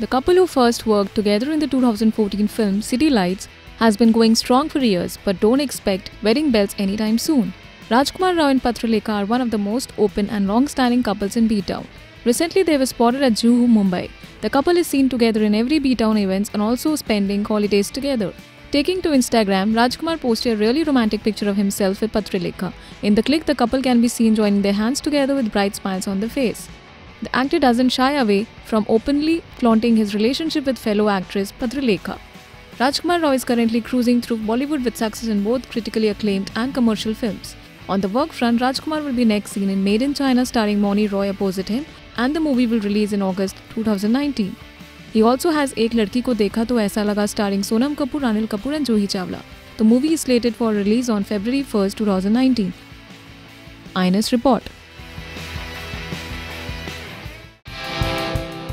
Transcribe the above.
The couple, who first worked together in the 2014 film City Lights, has been going strong for years, but don't expect wedding bells anytime soon. Rajkummar Rao and Patralekhaa are one of the most open and long-standing couples in B-Town. Recently, they were spotted at Juhu, Mumbai. The couple is seen together in every B-Town events and also spending holidays together. Taking to Instagram, Rajkummar posted a really romantic picture of himself with Patralekhaa. In the clip, the couple can be seen joining their hands together with bright smiles on their face. The actor doesn't shy away from openly flaunting his relationship with fellow actress Patralekhaa. Rajkummar Rao is currently cruising through Bollywood with success in both critically acclaimed and commercial films. On the work front, Rajkummar will be next seen in Made in China starring Mouni Roy opposite him, and the movie will release in August 2019. He also has Ek Ladki Ko Dekha To Aisa Laga starring Sonam Kapoor, Anil Kapoor and Juhi Chawla. The movie is slated for release on February 1st, 2019. INS Report.